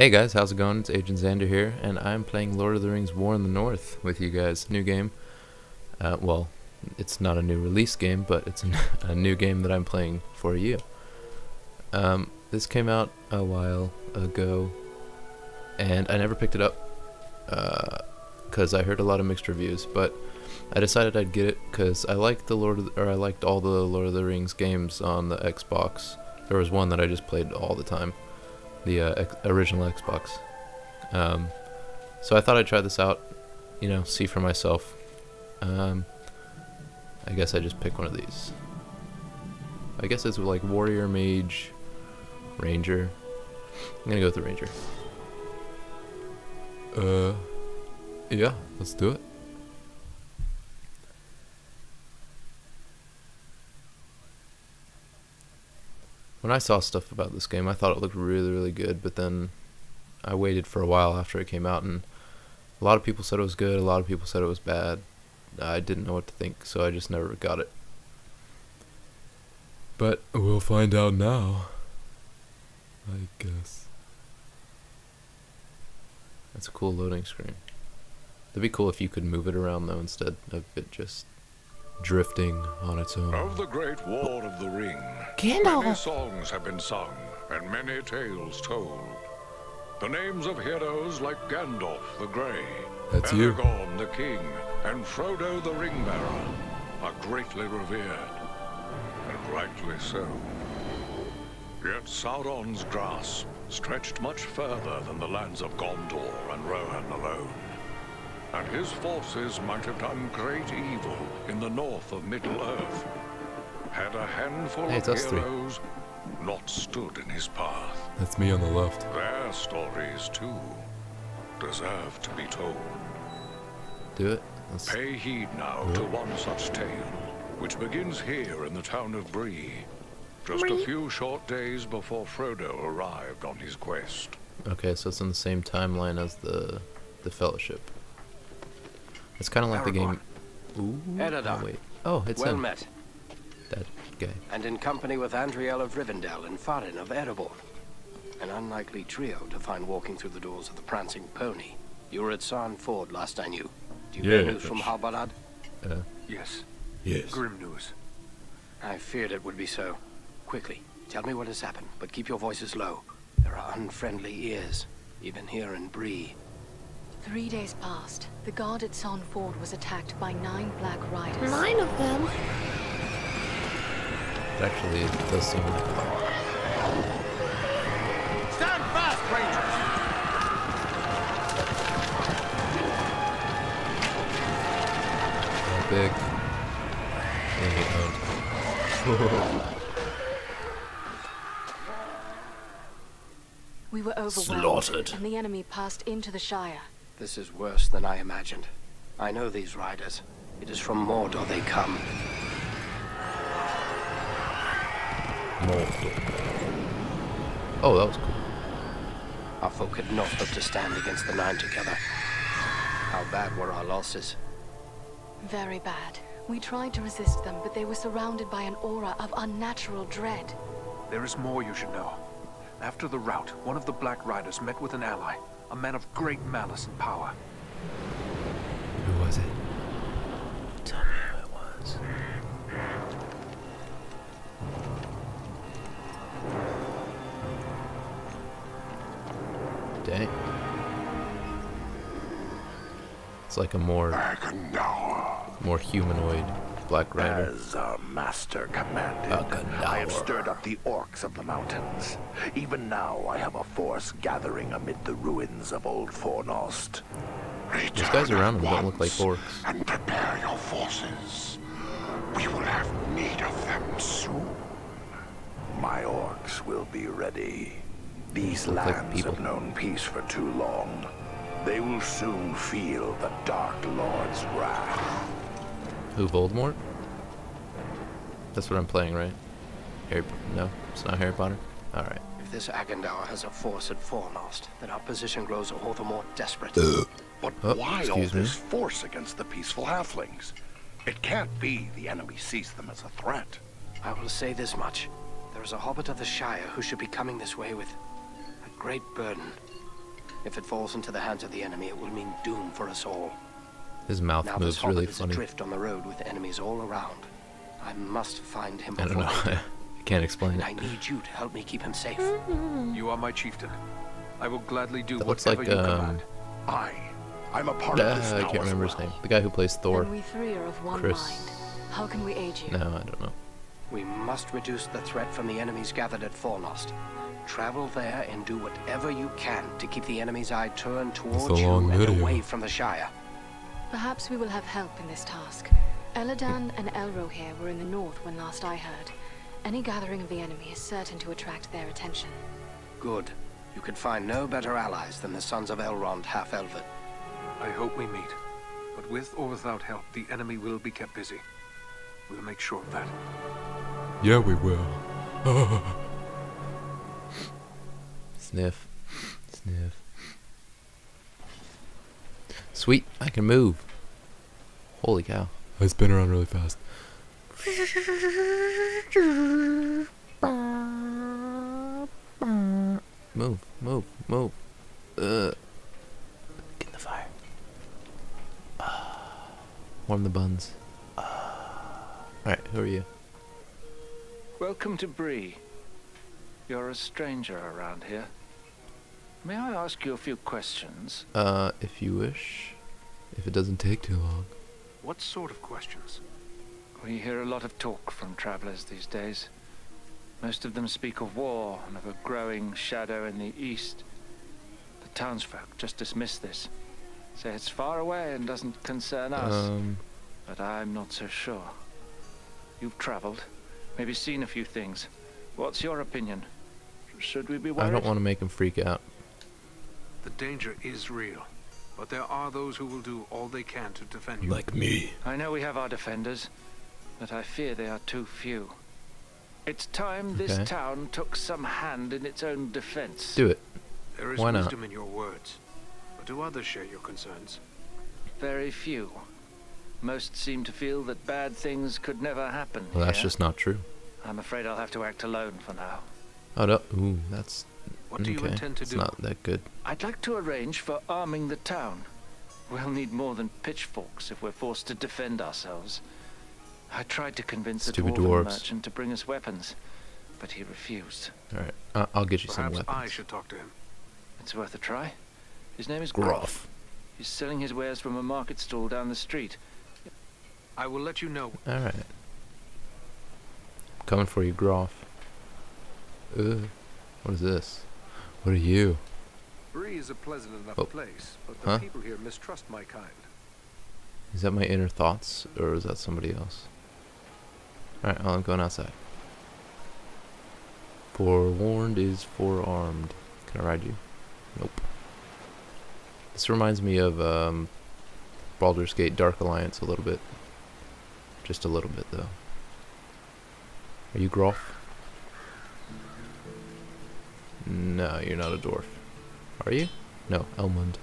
Hey guys, how's it going? It's Agent Xander here, and I'm playing Lord of the Rings War in the North with you guys. New game. Well, it's not a new release game, but it's a new game that I'm playing for you. This came out a while ago, and I never picked it up because I heard a lot of mixed reviews, but I decided I'd get it because I liked I liked all the Lord of the Rings games on the Xbox. There was one that I just played all the time. The original Xbox. So I thought I'd try this out, you know, see for myself. I guess I just pick one of these. I guess it's like Warrior, Mage, Ranger. I'm gonna go with the Ranger. Yeah, let's do it. When I saw stuff about this game, I thought it looked really, really good, but then I waited for a while after it came out, and a lot of people said it was good, a lot of people said it was bad. I didn't know what to think, so I just never got it. But we'll find out now, I guess. That's a cool loading screen. It'd be cool if you could move it around, though, instead of it just drifting on its own. Of the great War of the Ring, Gandalf. Many songs have been sung and many tales told. The names of heroes like Gandalf the Grey, that's Aragorn the King, and Frodo the Ringbearer are greatly revered, and rightly so. Yet Sauron's grasp stretched much further than the lands of Gondor and Rohan alone. And his forces might have done great evil in the north of Middle-earth, had a handful of heroes not stood in his path. That's me on the left. Their stories, too, deserve to be told. Do it. Let's pay heed now to one such tale, which begins here in the town of Bree, just a few short days before Frodo arrived on his quest. Okay, so it's in the same timeline as the Fellowship. It's kind of like Aragorn. The game. Ooh, wait. Oh, it's well him. Met. That guy. And in company with Andrielle of Rivendell and Farin of Erebor. An unlikely trio to find walking through the doors of the Prancing Pony. You were at Sarn Ford last I knew. Do you hear news from Harbalad? Yes. Yes. Grim news. I feared it would be so. Quickly, tell me what has happened, but keep your voices low. There are unfriendly ears, even here in Bree. 3 days passed. The guard at Sarn Ford was attacked by 9 black riders. 9 of them? It actually does seem like that. Stand fast, Rangers! How big? We were overwhelmed, slaughtered, and the enemy passed into the Shire. This is worse than I imagined. I know these riders. It is from Mordor they come. Mordor. Oh, that was cool. Our folk had not hoped to stand against the 9 together. How bad were our losses? Very bad. We tried to resist them, but they were surrounded by an aura of unnatural dread. There is more you should know. After the rout, one of the Black Riders met with an ally. A man of great malice and power. Who was it? Tell me who it was. Dang. It's like a more humanoid Black Rider. As our master commanded, I have stirred up the orcs of the mountains. Even now, I have a force gathering amid the ruins of old Fornost. These guys around him don't look like orcs. And prepare your forces. We will have need of them soon. My orcs will be ready. These lands have known peace for too long. They will soon feel the Dark Lord's wrath. Who, Voldemort? That's what I'm playing, right? No, it's not Harry Potter. All right. If this Agandaur has a force at Fornost, then our position grows all the more desperate. But why all this force against the peaceful halflings? It can't be the enemy sees them as a threat. I will say this much: there is a hobbit of the Shire who should be coming this way with a great burden. If it falls into the hands of the enemy, it will mean doom for us all. His mouth now moves really funny. Adrift on the road with enemies all around. I must find him. I don't know. I can't explain it. I need you to help me keep him safe. You are my chieftain. I will gladly do whatever you command. I'm a part of this. I can't remember his name. The guy who plays Thor. We three are of one mind. How can we aid you? No, I don't know. We must reduce the threat from the enemies gathered at Fornost. Travel there and do whatever you can to keep the enemy's eye turned towards you and away from the Shire. Perhaps we will have help in this task. Eladan and Elrohir were in the north when last I heard. Any gathering of the enemy is certain to attract their attention. Good. You could find no better allies than the sons of Elrond half-elven. I hope we meet. But with or without help, the enemy will be kept busy. We'll make sure of that. Yeah, we will. Sniff. Sniff. Sweet, I can move. Holy cow. I spin around really fast. Move, move, move. Get in the fire. Warm the buns. Alright, who are you? Welcome to Bree. You're a stranger around here. May I ask you a few questions? If you wish. If it doesn't take too long. What sort of questions? We hear a lot of talk from travelers these days. Most of them speak of war and of a growing shadow in the east. The townsfolk just dismiss this. Say it's far away and doesn't concern us. But I'm not so sure. You've traveled, maybe seen a few things. What's your opinion? Should we be worried? I don't want to make him freak out. The danger is real, but there are those who will do all they can to defend you. Like me. I know we have our defenders, but I fear they are too few. It's time this town took some hand in its own defense. Do it. There is wisdom in your words, but do others share your concerns? Very few. Most seem to feel that bad things could never happen. Well, that's just not true. I'm afraid I'll have to act alone for now. Oh, no. Ooh, that's... What do you intend to do? It's not that good. I'd like to arrange for arming the town. We'll need more than pitchforks if we're forced to defend ourselves. I tried to convince the dwarven merchant to bring us weapons, but he refused. Alright, I'll get you some weapons. Perhaps I should talk to him. It's worth a try. His name is Groff. He's selling his wares from a market stall down the street. I will let you know. Alright. Coming for you, Groff. What is this? What are you? Bree is a pleasant enough place, but the people here mistrust my kind. Is that my inner thoughts, or is that somebody else? Alright, well, I'm going outside. Forewarned is forearmed. Can I ride you? Nope. This reminds me of Baldur's Gate Dark Alliance a little bit. Just a little bit, though. Are you Groff? No, you're not a dwarf. Are you? No, Elmund.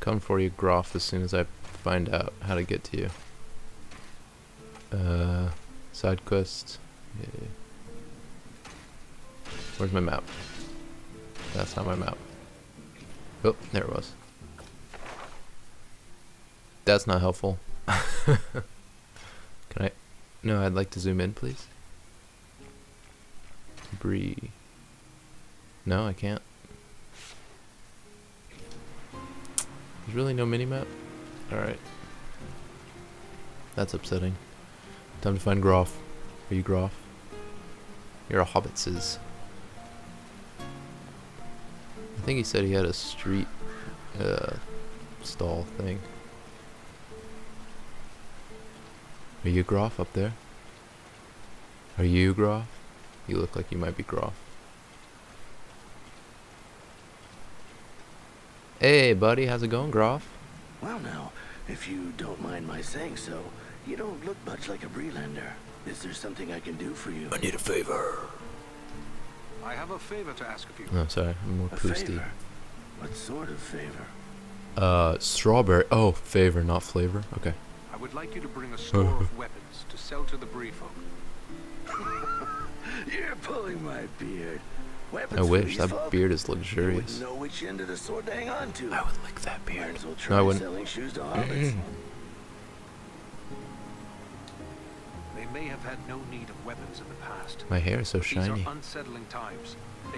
Come for you, Groff, as soon as I find out how to get to you. Side quest. Yeah. Where's my map? That's not my map. Oh, there it was. That's not helpful. Can I? No, I'd like to zoom in, please. Bree. No, I can't. There's really no minimap? Alright. That's upsetting. Time to find Groff. Are you Groff? You're a hobbitses. I think he said he had a street stall thing. Are you Groff up there? Are you Groff? You look like you might be Groff. Hey, buddy, how's it going, Groff? Well, now, if you don't mind my saying so, you don't look much like a Breelander. Is there something I can do for you? I need a favor. I have a favor to ask of you. No, sorry, I'm more coosty. What sort of favor? Strawberry. Oh, favor, not flavor. Okay. I would like you to bring a store of weapons to sell to the Bree folk. You're pulling my beard. I wish that beard is luxurious. Know which end of the sword to hang on to. I would like that beard. Well no, I wouldn't. They may have had no need of weapons in the past. My hair is so shiny.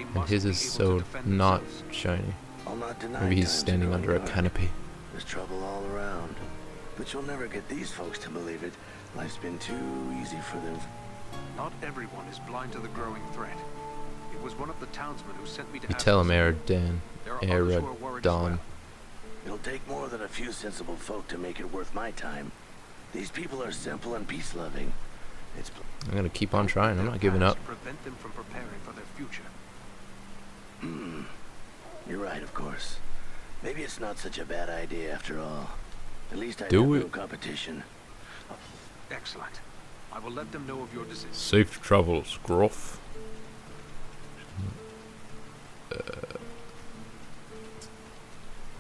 And his is so not shiny. Maybe he's standing under a canopy. There's trouble all around. But you'll never get these folks to believe it. Life's been too easy for them. Not everyone is blind to the growing threat. It was one of the townsmen who sent me to. You tell him, Eridan. Eridan. It'll take more than a few sensible folk to make it worth my time. These people are simple and peace-loving. I'm gonna keep on trying. I'm not giving up. Prevent them from preparing for their future. Hmm. You're right, of course. Maybe it's not such a bad idea after all. At least I have no competition. Excellent. I will let them know of your decision. Safe travels, Groff.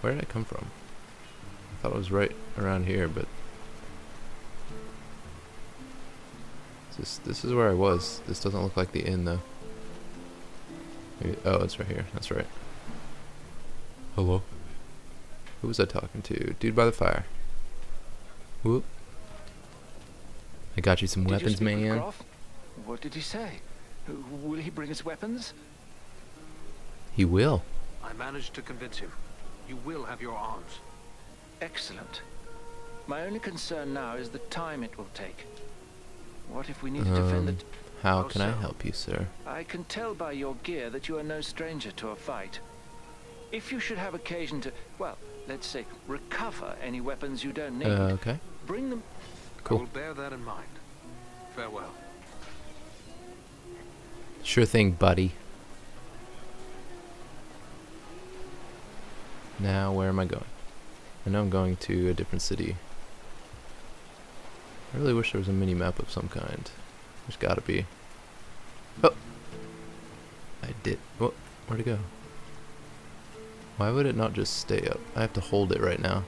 Where did I come from? I thought it was right around here, but this is where I was. This doesn't look like the inn, though. Maybe, oh, it's right here. That's right. Hello. Who was I talking to? Dude by the fire. Whoop. I got you some weapons, man. What did he say? Will he bring us weapons? He will. I managed to convince him. You will have your arms. Excellent. My only concern now is the time it will take. What if we need to defend it? How can I help you, sir? I can tell by your gear that you are no stranger to a fight. If you should have occasion to, well, let's say, recover any weapons you don't need, okay. Bring them. Cool. I will bear that in mind. Farewell. Sure thing, buddy. Now, where am I going? I know I'm going to a different city. I really wish there was a mini-map of some kind. There's gotta be. Oh! I did. Oh, where'd it go? Why would it not just stay up? I have to hold it right now.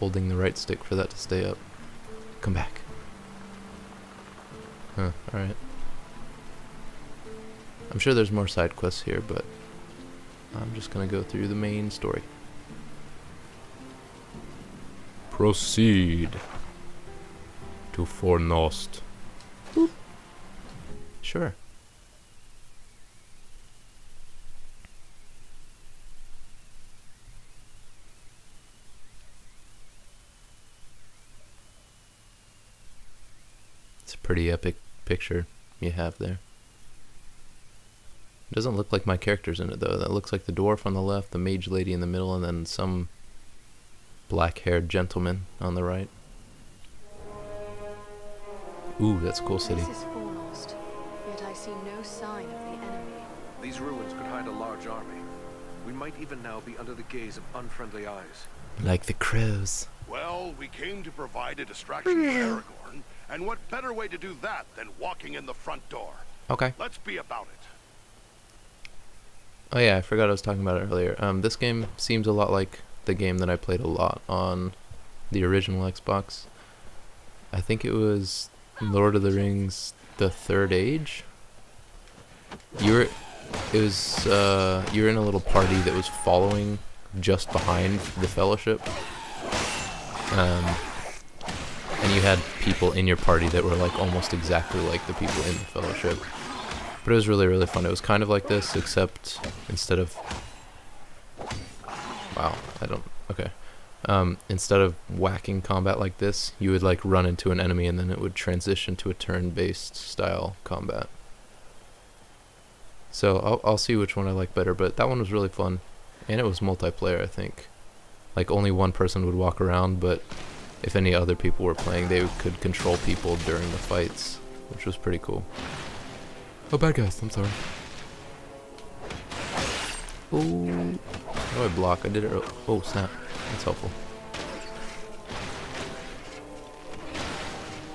Holding the right stick for that to stay up. Come back. Huh, alright. I'm sure there's more side quests here, but I'm just gonna go through the main story. Proceed to Fornost. Boop. Sure. It's a pretty epic picture you have there. It doesn't look like my character's in it, though. That looks like the dwarf on the left, the mage lady in the middle, and then some black-haired gentleman on the right. Ooh, that's a cool city. This is Fornost, yet I see no sign of the enemy. These ruins could hide a large army. We might even now be under the gaze of unfriendly eyes. Like the crows. Well, we came to provide a distraction for Aragorn, and what better way to do that than walking in the front door? Okay. Let's be about it. Oh yeah, I forgot I was talking about it earlier. This game seems a lot like the game that I played a lot on the original Xbox. I think it was Lord of the Rings: The Third Age. You were in a little party that was following just behind the Fellowship, and you had people in your party that were like almost exactly like the people in the Fellowship. But it was really, really fun. It was kind of like this, except instead of... Wow, I don't... Okay. Instead of whacking combat like this, you would like run into an enemy and then it would transition to a turn-based style combat. So I'll see which one I like better, but that one was really fun. And it was multiplayer, I think. Like only one person would walk around, but if any other people were playing, they could control people during the fights, which was pretty cool. Oh, bad guys, I'm sorry. Ooh. How do I block? I did it. Oh, snap. That's helpful.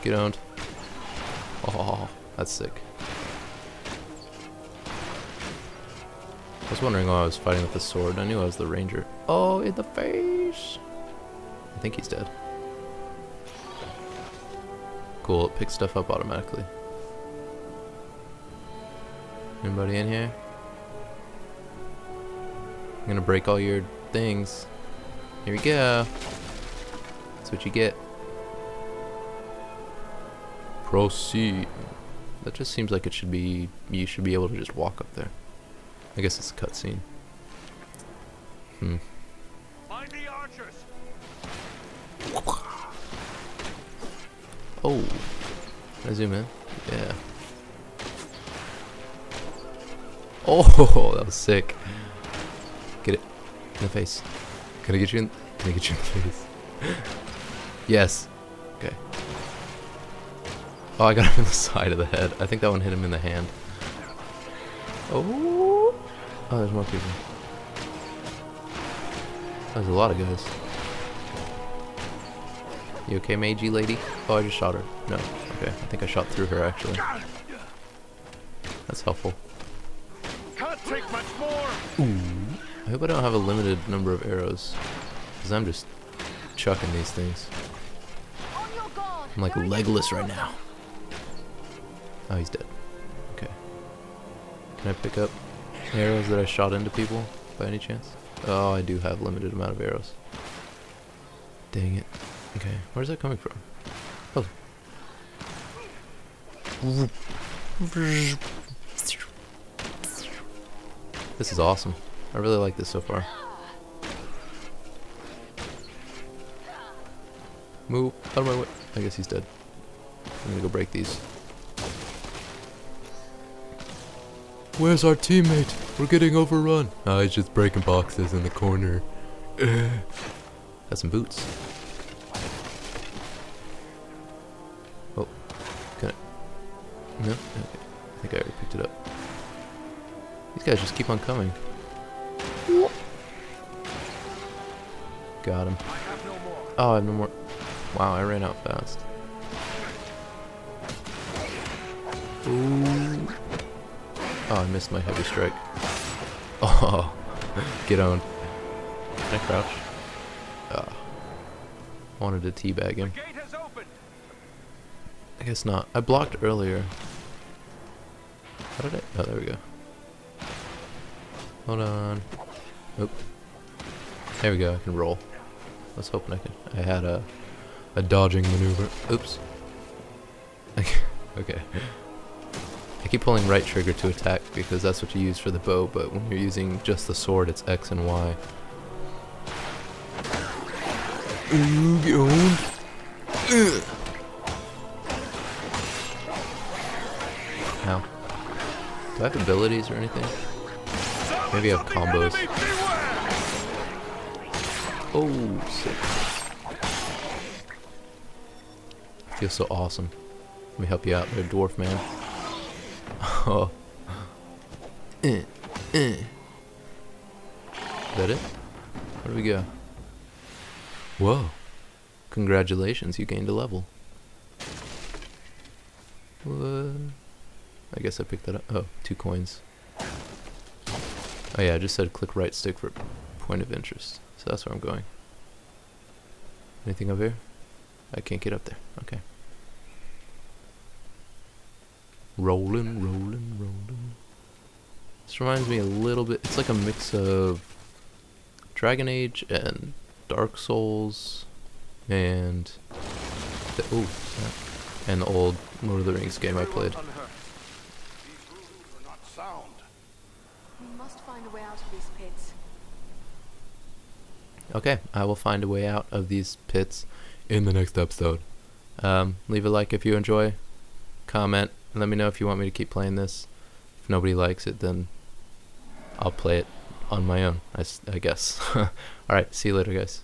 Get owned. Oh, that's sick. I was wondering why I was fighting with the sword. I knew I was the ranger. Oh, in the face! I think he's dead. Cool, it picks stuff up automatically. Anybody in here? I'm gonna break all your things. Here we go. That's what you get. Proceed. That just seems like it should be, you should be able to just walk up there. I guess it's a cutscene. Find the archers. Oh. Can I zoom in? Yeah. Oh, that was sick. Get it in the face. Can I get you in? Can I get you in the face? Yes. Okay. Oh, I got him in the side of the head. I think that one hit him in the hand. Oh. Oh, there's more people. There's a lot of guys. You okay, Meiji lady? Oh, I just shot her. No. Okay. I think I shot through her actually. That's helpful. Can't take much more. Ooh. I hope I don't have a limited number of arrows, because I'm just chucking these things. I'm like legless right now. Oh, he's dead. Okay. Can I pick up arrows that I shot into people by any chance? Oh, I do have limited amount of arrows. Dang it. Okay, where's that coming from? Oh. This is awesome. I really like this so far. Move out of my way. I guess he's dead. I'm gonna go break these. Where's our teammate? We're getting overrun. Oh, he's just breaking boxes in the corner. Got some boots. Oh, can I? No? Okay. I think I already picked it up. These guys just keep on coming. Got him. Oh, I have no more. Wow, I ran out fast. Ooh. Oh, I missed my heavy strike. Oh, get on. Can I crouch? Oh. I wanted to teabag him. I guess not. I blocked earlier. How did I? Oh, there we go. Hold on. Oop. There we go. I can roll. I was hoping I could. I had a dodging maneuver. Oops. Okay. I keep pulling right trigger to attack because that's what you use for the bow, but when you're using just the sword, it's X and Y. Ooh, get on. Ow. Do I have abilities or anything? Maybe I have combos. Oh, sick. I feel so awesome. Let me help you out, there, dwarf man. Oh. Is that it? Where do we go? Whoa. Congratulations, you gained a level. What? I guess I picked that up. Oh, 2 coins. Oh yeah, I just said click right stick for point of interest. So that's where I'm going. Anything over here? I can't get up there. Okay. Rolling, rolling, rolling. This reminds me a little bit, it's like a mix of Dragon Age and Dark Souls and the, oh, and the old Lord of the Rings game I played. Okay, I will find a way out of these pits in the next episode. Leave a like if you enjoy, comment, and let me know if you want me to keep playing this. If nobody likes it, then I'll play it on my own, I guess. Alright, see you later, guys.